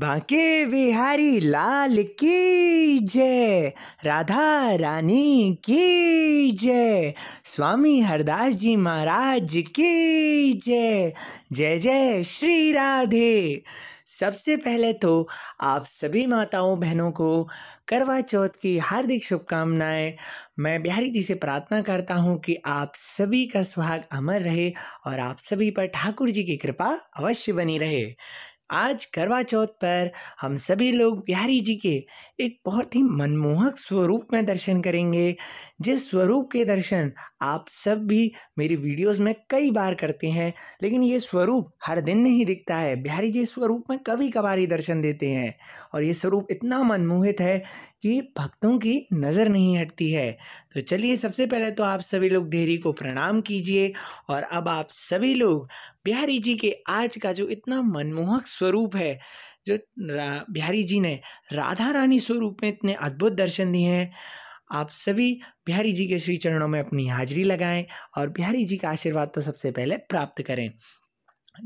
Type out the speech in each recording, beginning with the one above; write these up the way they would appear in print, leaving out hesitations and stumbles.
बांके बिहारी लाल की जय, राधा रानी की जय, स्वामी हरदास जी महाराज की जय, जय जय श्री राधे। सबसे पहले तो आप सभी माताओं बहनों को करवा चौथ की हार्दिक शुभकामनाएं। मैं बिहारी जी से प्रार्थना करता हूं कि आप सभी का सुहाग अमर रहे और आप सभी पर ठाकुर जी की कृपा अवश्य बनी रहे। आज करवा चौथ पर हम सभी लोग बिहारी जी के एक बहुत ही मनमोहक स्वरूप में दर्शन करेंगे, जिस स्वरूप के दर्शन आप सब भी मेरी वीडियोस में कई बार करते हैं, लेकिन ये स्वरूप हर दिन नहीं दिखता है। बिहारी जी स्वरूप में कभी कभार ही दर्शन देते हैं और ये स्वरूप इतना मनमोहित है कि भक्तों की नज़र नहीं हटती है। तो चलिए, सबसे पहले तो आप सभी लोग देहरी को प्रणाम कीजिए और अब आप सभी लोग बिहारी जी के आज का जो इतना मनमोहक स्वरूप है, जो बिहारी जी ने राधा रानी स्वरूप में इतने अद्भुत दर्शन दिए हैं, आप सभी बिहारी जी के श्री चरणों में अपनी हाजिरी लगाएं और बिहारी जी का आशीर्वाद तो सबसे पहले प्राप्त करें।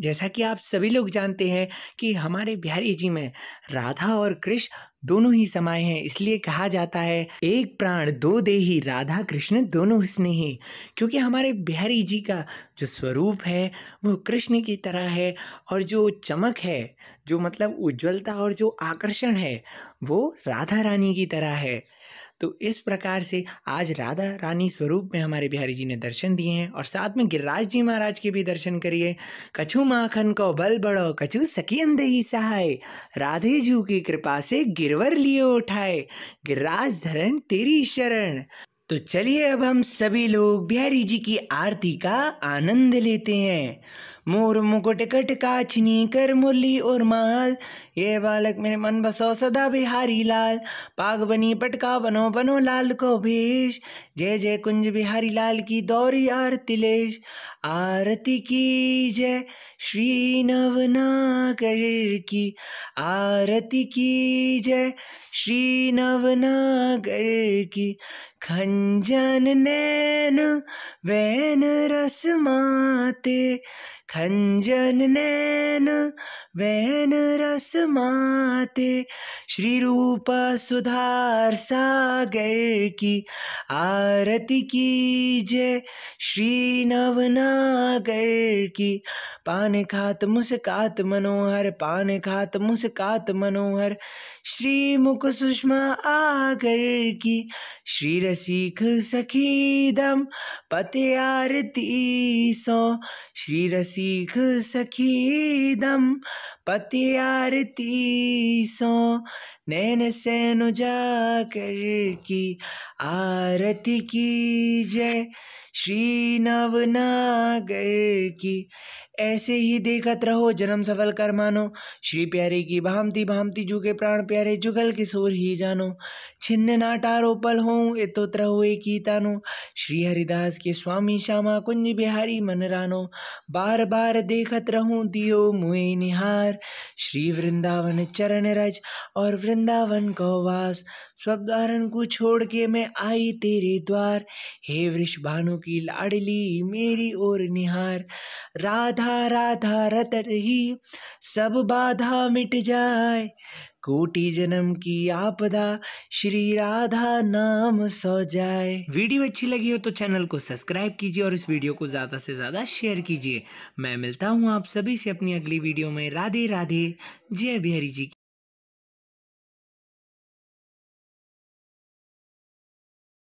जैसा कि आप सभी लोग जानते हैं कि हमारे बिहारी जी में राधा और कृष्ण दोनों ही समाये हैं, इसलिए कहा जाता है एक प्राण दो देही, राधा कृष्ण दोनों स्नेही। क्योंकि हमारे बिहारी जी का जो स्वरूप है वो कृष्ण की तरह है और जो चमक है, जो मतलब उज्ज्वलता और जो आकर्षण है, वो राधा रानी की तरह है। तो इस प्रकार से आज राधा रानी स्वरूप में हमारे बिहारी जी ने दर्शन दिए हैं और साथ में गिरिराज जी महाराज के भी दर्शन करिए। कछु माखन को बल बढ़ो, कछु सखियन देही सहाय, राधे जू की कृपा से गिरवर लिए उठाए, गिरिराज धरन तेरी शरण। तो चलिए, अब हम सभी लोग बिहारी जी की आरती का आनंद लेते हैं। मोर मुकुट कट काछनी कर मुरली और माल, ये बालक मेरे मन बसो सदा बिहारी लाल, पाग बनी पटका बनो बनो लाल को भेष, जय जय कुंज बिहारी लाल की दौरी आरतिलेश, आरती की जय श्री नवनागर की, आरती की जय श्री नवनागर की, खंजन नैन वैन रस माते, खंजन नैन वैन रस माते, श्री रूप सुधार सागर की, आरती की जय श्री नवनागर की, पान खात मुस्कात मनोहर, पान खात मुस्कात मनोहर, श्री मुख सुषमा आगर की, श्री रसिक सखीदम पते आरती सो, श्री रसिक सखीदम पति आरती सो, नैन सैन उजागर की, आरती की जय श्री नवनागर की। ऐसे ही देखत रहो जन्म सफल कर मानो, श्री प्यारे की भांति भांति जू के प्राण प्यारे, जुगल किशोर ही जानो, छिन्न नाटारो पल हों इतोत्र हुए की तानो, श्री हरिदास के स्वामी श्यामा कुंज बिहारी मन रानो, बार बार देखत रहूं दियो मुए निहार, श्री वृंदावन चरण रज और वृंदावन को वास, स्वप्दारण को छोड़ के मैं आई तेरे द्वार, हे वृषभानु की लाडली मेरी ओर निहार, राधा राधा रत रही सब बाधा मिट जाए, कोटि जन्म की आपदा श्री राधा नाम सो जाए। वीडियो अच्छी लगी हो तो चैनल को सब्सक्राइब कीजिए और इस वीडियो को ज़्यादा से ज़्यादा शेयर कीजिए। मैं मिलता हूँ आप सभी से अपनी अगली वीडियो में। राधे राधे, जय बिहारी जी।